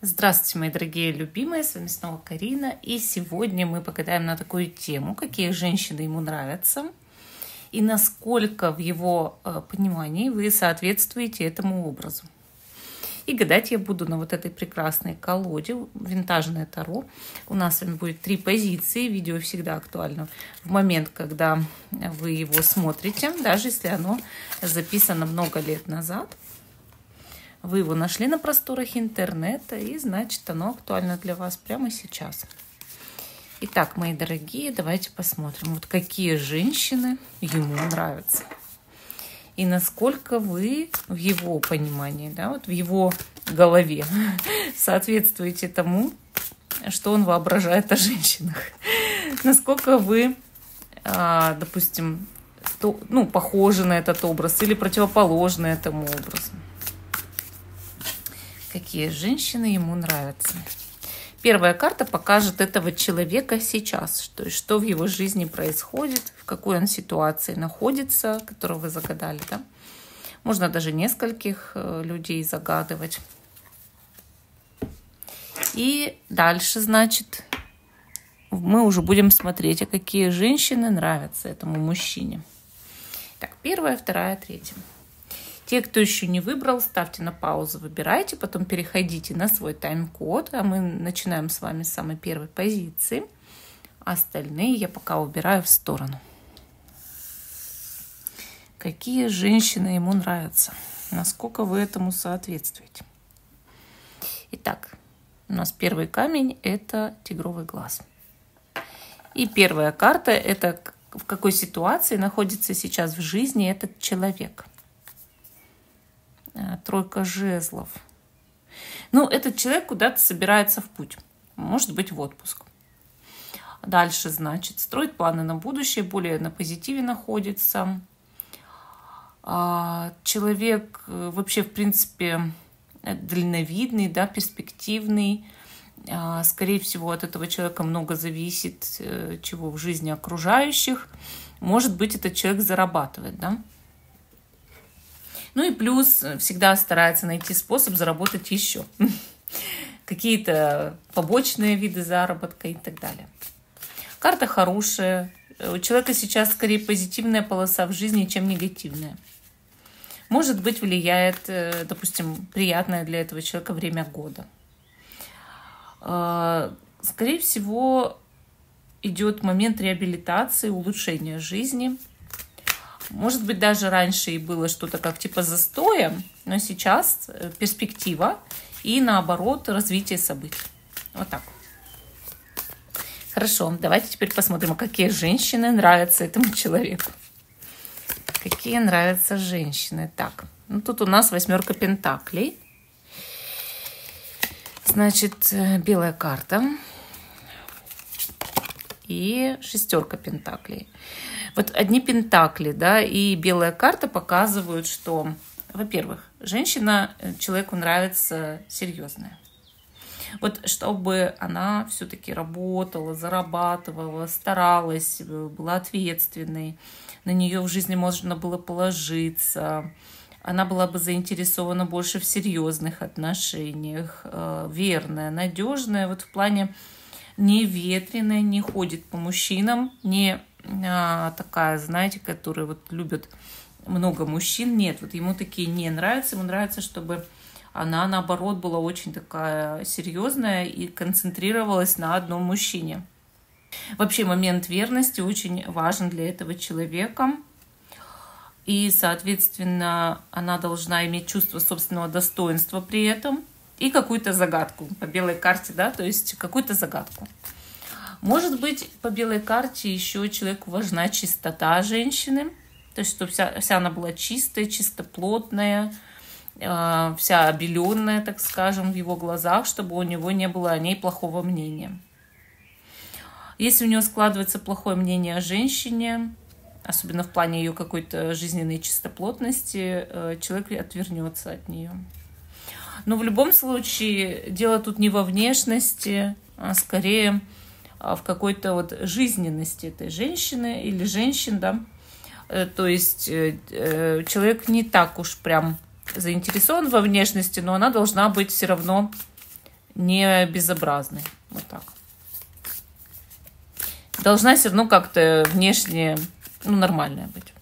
Здравствуйте, мои дорогие любимые, с вами снова Карина, и сегодня мы погадаем на такую тему, какие женщины ему нравятся, и насколько в его понимании вы соответствуете этому образу. И гадать я буду на вот этой прекрасной колоде, винтажное таро. У нас с вами будет 3 позиции, видео всегда актуально в момент, когда вы его смотрите, даже если оно записано много лет назад. Вы его нашли на просторах интернета, и значит, оно актуально для вас прямо сейчас. Итак, мои дорогие, давайте посмотрим, вот какие женщины ему нравятся. И насколько вы в его понимании, да, вот в его голове соответствуете тому, что он воображает о женщинах. Насколько вы, допустим, похожи на этот образ или противоположны этому образу. Какие женщины ему нравятся. Первая карта покажет этого человека сейчас, то есть что в его жизни происходит, в какой он ситуации находится, которую вы загадали. Да? Можно даже нескольких людей загадывать. И дальше, значит, мы уже будем смотреть, а какие женщины нравятся этому мужчине. Так, 1, 2, 3. Те, кто еще не выбрал, ставьте на паузу, выбирайте, потом переходите на свой тайм-код. А мы начинаем с вами с самой первой позиции. Остальные я пока убираю в сторону. Какие женщины ему нравятся? Насколько вы этому соответствуете? Итак, у нас первый камень – это тигровый глаз. И первая карта – это в какой ситуации находится сейчас в жизни этот человек. Тройка жезлов. Ну, этот человек куда-то собирается в путь. Может быть, в отпуск. Дальше, значит, строит планы на будущее, более на позитиве находится. Человек вообще, в принципе, дальновидный, да, перспективный. Скорее всего, от этого человека много зависит, чего в жизни окружающих. Может быть, этот человек зарабатывает, да. Ну и плюс всегда старается найти способ заработать еще. Какие-то побочные виды заработка и так далее. Карта хорошая. У человека сейчас скорее позитивная полоса в жизни, чем негативная. Может быть, влияет, допустим, приятное для этого человека время года. Скорее всего, идет момент реабилитации, улучшения жизни. Может быть, даже раньше и было что-то как типа застоя, но сейчас перспектива и, наоборот, развитие событий. Вот так. Хорошо, давайте теперь посмотрим, какие женщины нравятся этому человеку. Какие нравятся женщины. Так, ну тут у нас 8 пентаклей. Значит, белая карта. И 6 пентаклей. Вот одни пентакли, да, и белая карта показывают, что, во-первых, женщина человеку нравится серьезная. Вот чтобы она все-таки работала, зарабатывала, старалась, была ответственной, на нее в жизни можно было положиться, она была бы заинтересована больше в серьезных отношениях, верная, надежная, вот в плане не ветреная, не ходит по мужчинам, не такая, знаете, которая вот любит много мужчин. Нет, вот ему такие не нравятся. Ему нравится, чтобы она, наоборот, была очень такая серьезная и концентрировалась на одном мужчине. Вообще момент верности очень важен для этого человека. И, соответственно, она должна иметь чувство собственного достоинства при этом. И какую-то загадку по белой карте, да, то есть какую-то загадку. Может быть, по белой карте еще человеку важна чистота женщины, то есть, чтобы вся она была чистая, чистоплотная, вся обеленная, так скажем, в его глазах, чтобы у него не было о ней плохого мнения. Если у него складывается плохое мнение о женщине, особенно в плане ее какой-то жизненной чистоплотности, человек отвернется от нее. Но в любом случае, дело тут не во внешности, а скорее в какой-то вот жизненности этой женщины или женщин, да. То есть человек не так уж прям заинтересован во внешности, но она должна быть все равно не безобразный. Вот так. Должна все равно как-то внешне, ну, нормальная быть.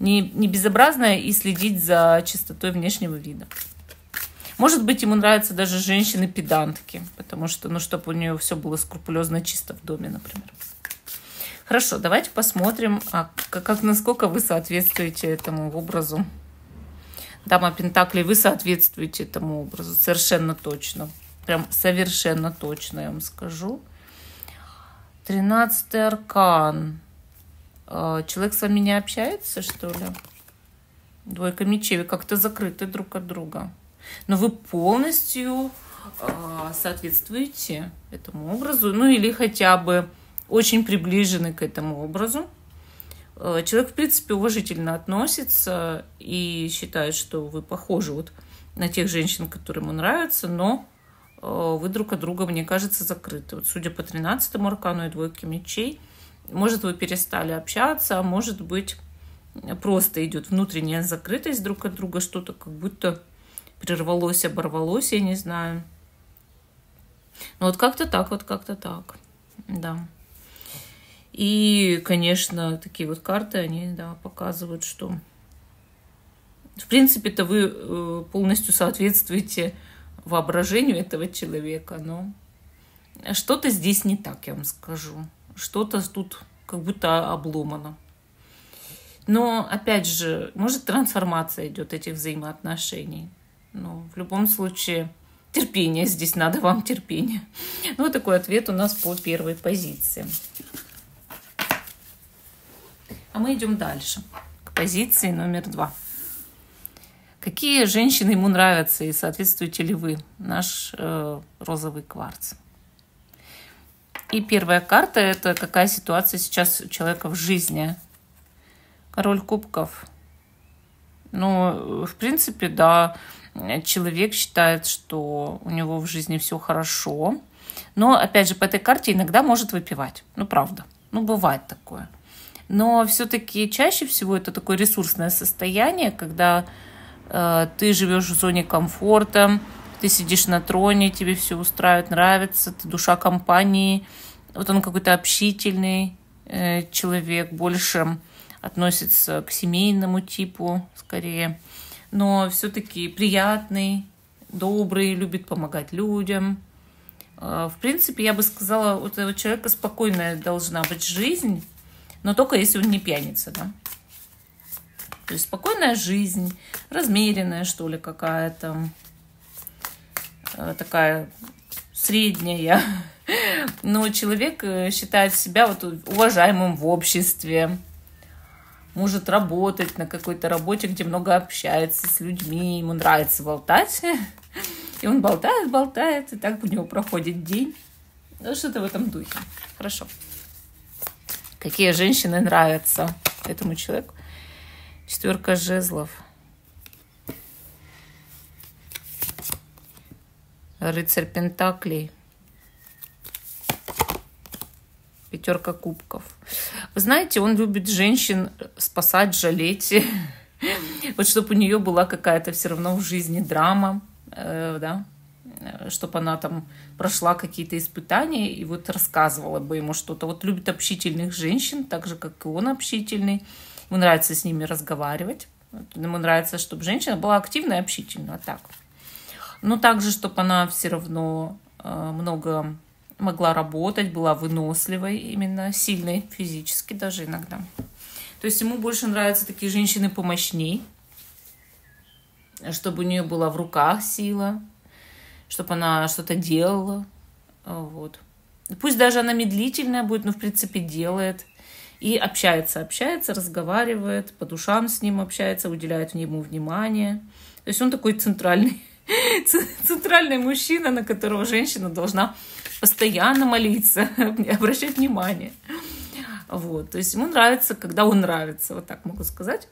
Не безобразная и следить за чистотой внешнего вида. Может быть, ему нравятся даже женщины-педантки, потому что, ну, чтобы у нее все было скрупулезно чисто в доме, например. Хорошо, давайте посмотрим, насколько вы соответствуете этому образу. Дама Пентаклей, вы соответствуете этому образу совершенно точно. Прям совершенно точно, я вам скажу. 13-й аркан. Человек с вами не общается, что ли? Двойка мечей, вы как-то закрыты друг от друга. Но вы полностью соответствуете этому образу. Ну или хотя бы очень приближены к этому образу. Человек, в принципе, уважительно относится и считает, что вы похожи вот на тех женщин, которые ему нравятся, но вы друг от друга, мне кажется, закрыты. Вот, судя по 13-му аркану и двойке мечей, может, вы перестали общаться, а может быть, просто идет внутренняя закрытость друг от друга, что-то как будто прервалось, оборвалось, я не знаю. Ну, вот как-то так, да. И, конечно, такие вот карты, они, да, показывают, что, в принципе-то, вы полностью соответствуете воображению этого человека, но что-то здесь не так, я вам скажу. Что-то тут как будто обломано. Но, опять же, может, трансформация идет этих взаимоотношений. Но в любом случае, терпение здесь надо, вам терпение. Ну, вот такой ответ у нас по первой позиции. А мы идем дальше, к позиции номер 2. Какие женщины ему нравятся и соответствуете ли вы? Наш розовый кварц. И первая карта – это какая ситуация сейчас у человека в жизни. Король кубков. Ну, в принципе, да, человек считает, что у него в жизни все хорошо. Но, опять же, по этой карте иногда может выпивать. Ну, правда. Ну, бывает такое. Но все-таки чаще всего это такое ресурсное состояние, когда ты живешь в зоне комфорта, ты сидишь на троне, тебе все устраивает, нравится, ты душа компании. Вот он какой-то общительный человек, больше относится к семейному типу скорее. Но все-таки приятный, добрый, любит помогать людям. В принципе, я бы сказала, у этого человека спокойная должна быть жизнь, но только если он не пьяница, да. То есть спокойная жизнь, размеренная, что ли, какая-то. Такая средняя. Но человек считает себя вот уважаемым в обществе. Может работать на какой-то работе, где много общается с людьми. Ему нравится болтать. И он болтает, болтает. И так у него проходит день. Ну, что-то в этом духе. Хорошо. Какие женщины нравятся этому человеку? Четверка жезлов. Рыцарь пентаклей. Пятерка кубков. Вы знаете, он любит женщин спасать, жалеть. Вот чтобы у нее была какая-то все равно в жизни драма, да? Чтобы она там прошла какие-то испытания и вот рассказывала бы ему что-то. Вот любит общительных женщин, так же, как и он общительный. Ему нравится с ними разговаривать. Ему нравится, чтобы женщина была активна и общительна. А так. Но также, чтобы она все равно много могла работать, была выносливой, именно сильной физически даже иногда. То есть ему больше нравятся такие женщины помощней, чтобы у нее была в руках сила, чтобы она что-то делала. Вот. Пусть даже она медлительная будет, но в принципе делает. И общается, разговаривает, по душам с ним общается, уделяет ему внимание. То есть он такой центральный мужчина, на которого женщина должна постоянно молиться, обращать внимание. Вот. То есть ему нравится, когда он нравится, вот так могу сказать.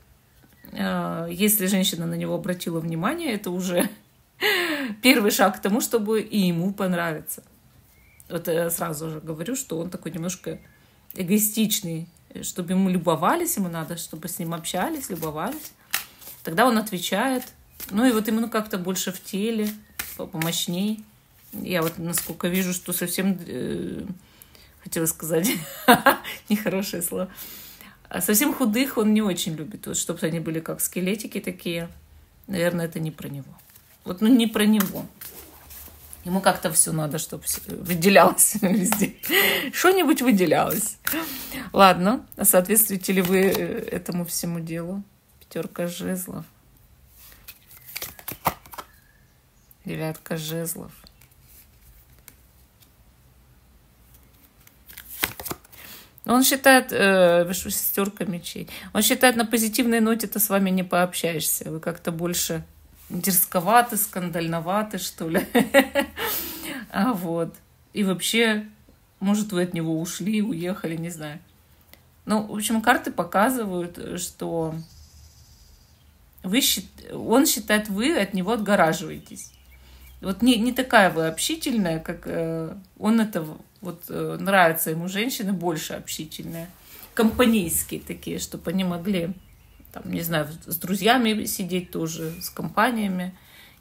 Если женщина на него обратила внимание, это уже первый шаг к тому, чтобы и ему понравиться. Вот я сразу же говорю, что он такой немножко эгоистичный, чтобы ему любовались, ему надо, чтобы с ним общались, любовались. Тогда он отвечает. Ну и вот ему как-то больше в теле, помощней. Я вот, насколько вижу, что совсем... хотела сказать нехорошее слово. А совсем худых он не очень любит. Вот, чтобы они были как скелетики такие. Наверное, это не про него. Вот, ну, не про него. Ему как-то все надо, чтобы выделялось везде. Что-нибудь выделялось. Ладно, а соответствуете ли вы этому всему делу? Пятерка жезлов. Девятка жезлов. Он считает, шестерка мечей, он считает, на позитивной ноте ты с вами не пообщаешься. Вы как-то больше дерзковаты, скандальноваты, что ли. Вот. И вообще, может, вы от него ушли, уехали, не знаю. Ну, в общем, карты показывают, что он считает, вы от него отгораживаетесь. Вот не такая вы общительная, как он это... Вот нравятся ему женщины больше общительные, компанейские такие, чтобы они могли, там, не знаю, с друзьями сидеть тоже, с компаниями.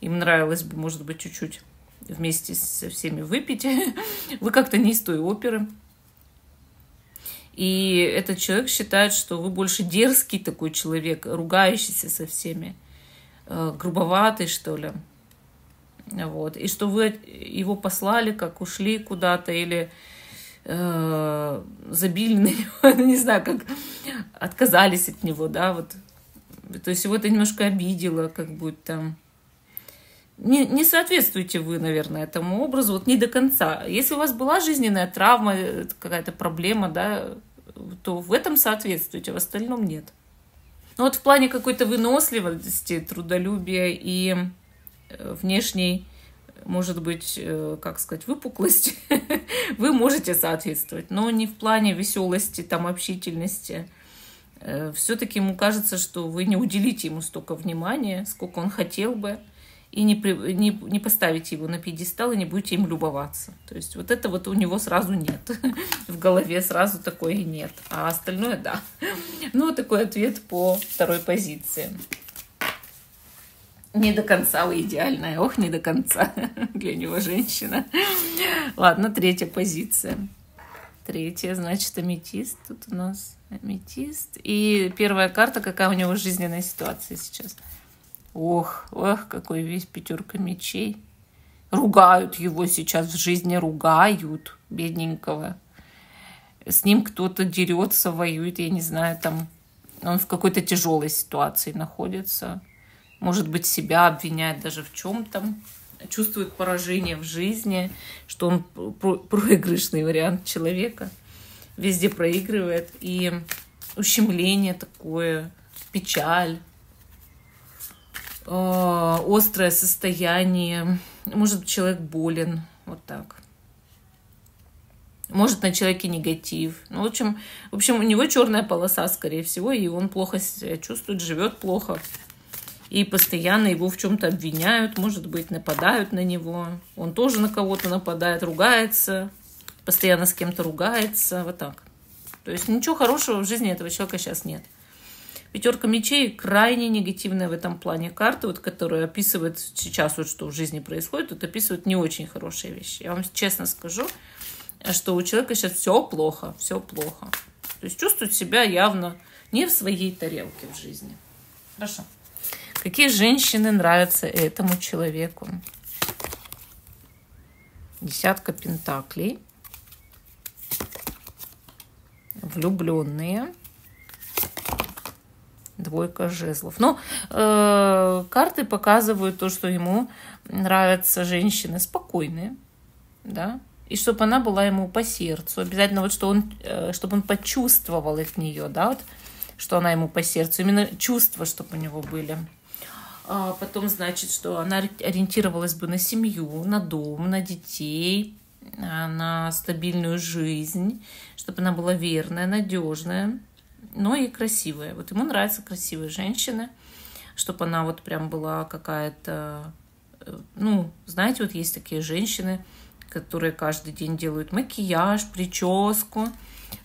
Им нравилось бы, может быть, чуть-чуть вместе со всеми выпить. Вы как-то не из той оперы. И этот человек считает, что вы больше дерзкий такой человек, ругающийся со всеми, грубоватый, что ли. Вот. И что вы его послали, как ушли куда-то, или забили на него, не знаю, как отказались от него, да, вот. То есть его это немножко обидело, как будто. Не соответствуете вы, наверное, этому образу, вот не до конца. Если у вас была жизненная травма, какая-то проблема, да, то в этом соответствуете, в остальном нет. Но вот в плане какой-то выносливости, трудолюбия и... внешней, может быть, как сказать, выпуклости, вы можете соответствовать, но не в плане веселости, там, общительности. Все-таки ему кажется, что вы не уделите ему столько внимания, сколько он хотел бы, и не поставите его на пьедестал, и не будете им любоваться. То есть вот это вот у него сразу нет. В голове сразу такое нет, а остальное – да. Ну, такой ответ по второй позиции. Не до конца вы идеальная. Ох, не до конца для него женщина. Ладно, третья позиция. Третья, значит, аметист. Тут у нас аметист. И первая карта, какая у него жизненная ситуация сейчас. Ох, ох, какой весь пятерка мечей. Ругают его сейчас в жизни, ругают бедненького. С ним кто-то дерется, воюет, я не знаю, там. Он в какой-то тяжелой ситуации находится. Может быть, себя обвиняет даже в чем-то, чувствует поражение в жизни, что он проигрышный вариант человека, везде проигрывает. И ущемление такое, печаль, острое состояние. Может быть, человек болен, вот так. Может, на человеке негатив. Ну, в общем, у него черная полоса, скорее всего, и он плохо себя чувствует, живет плохо. И постоянно его в чем-то обвиняют, может быть, нападают на него. Он тоже на кого-то нападает, ругается, постоянно с кем-то ругается, вот так. То есть ничего хорошего в жизни этого человека сейчас нет. Пятерка мечей крайне негативная в этом плане карта, вот, которая описывает сейчас, вот, что в жизни происходит, вот, описывает не очень хорошие вещи. Я вам честно скажу, что у человека сейчас все плохо, все плохо. То есть чувствует себя явно не в своей тарелке в жизни. Хорошо. Какие женщины нравятся этому человеку? Десятка пентаклей. Влюбленные. Двойка жезлов. Но карты показывают то, что ему нравятся женщины спокойные. Да? И чтобы она была ему по сердцу. Обязательно, вот, что он, чтобы он почувствовал от нее, да, вот, что она ему по сердцу. Именно чувства, чтобы у него были. А потом, значит, что она ориентировалась бы на семью, на дом, на детей, на стабильную жизнь, чтобы она была верная, надежная, но и красивая. Вот ему нравятся красивые женщины, чтобы она вот прям была какая-то... Ну, знаете, вот есть такие женщины, которые каждый день делают макияж, прическу.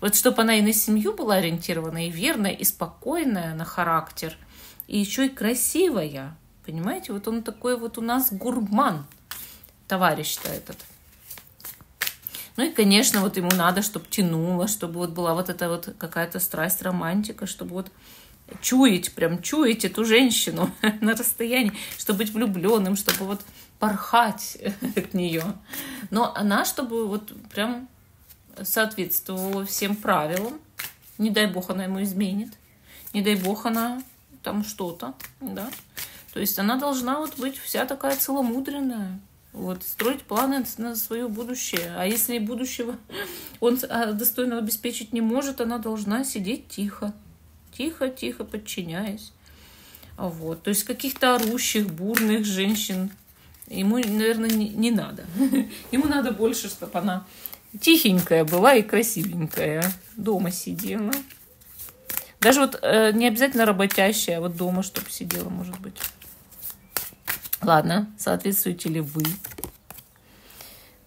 Вот чтобы она и на семью была ориентирована, и верная, и спокойная на характер. И еще и красивая, понимаете, вот он такой вот у нас гурман. товарищ-то этот. Ну и, конечно, вот ему надо, чтобы тянуло, чтобы вот была вот эта вот какая-то страсть, романтика, чтобы вот чуять, прям чуять эту женщину на расстоянии, чтобы быть влюбленным, чтобы вот порхать от нее. Но она, чтобы вот прям соответствовала всем правилам. Не дай бог она ему изменит. Не дай бог она там что-то, да. То есть она должна вот быть вся такая целомудренная. Вот, строить планы на свое будущее. А если будущего он достойно обеспечить не может, она должна сидеть тихо. Тихо-тихо подчиняясь. Вот. То есть каких-то орущих, бурных женщин ему, наверное, не надо. Ему надо больше, чтобы она тихенькая была и красивенькая. Дома сидела. Даже вот не обязательно работящая, а вот дома чтобы сидела, может быть. Ладно, соответствуете ли вы?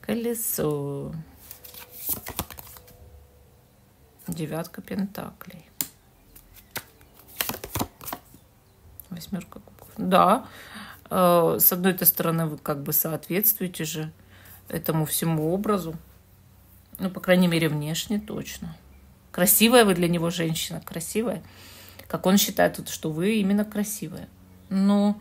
Колесо. Девятка пентаклей. Восьмерка кубков. Да, с одной-то стороны вы как бы соответствуете же этому всему образу. Ну, по крайней мере, внешне точно. Красивая вы для него женщина, красивая. Как он считает, что вы именно красивая. Но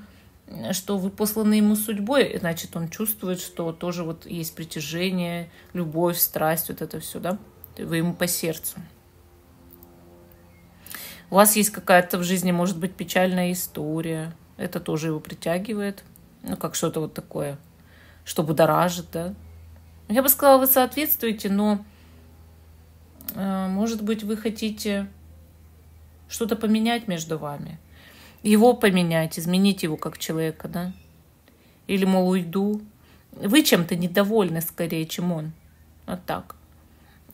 что вы посланы ему судьбой, значит, он чувствует, что тоже вот есть притяжение, любовь, страсть, вот это все, да? Вы ему по сердцу. У вас есть какая-то в жизни, может быть, печальная история. Это тоже его притягивает. Ну, как что-то вот такое, что будоражит, да? Я бы сказала, вы соответствуете, но, может быть, вы хотите что-то поменять между вами. Его поменять, изменить его как человека, да? Или, мол, уйду. Вы чем-то недовольны скорее, чем он. Вот так.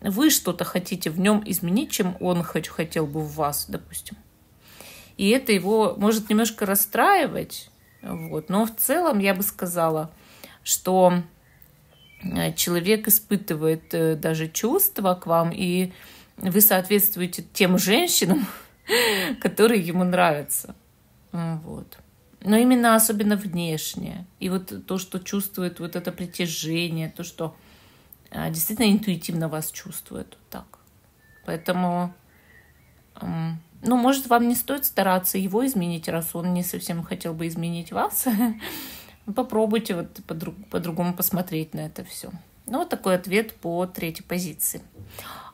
Вы что-то хотите в нем изменить, чем он хотел бы в вас, допустим. И это его может немножко расстраивать. Вот. Но в целом я бы сказала, что человек испытывает даже чувства к вам, и вы соответствуете тем женщинам, которые ему нравятся. Вот. Но именно особенно внешне. И вот то, что чувствует вот это притяжение, то, что действительно интуитивно вас чувствует. Вот так. Поэтому, ну, может, вам не стоит стараться его изменить, раз он не совсем хотел бы изменить вас. Попробуйте вот по-другому посмотреть на это все. Ну, вот такой ответ по третьей позиции.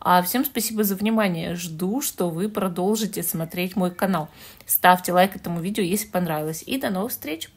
А всем спасибо за внимание. Жду, что вы продолжите смотреть мой канал. Ставьте лайк этому видео, если понравилось. И до новых встреч!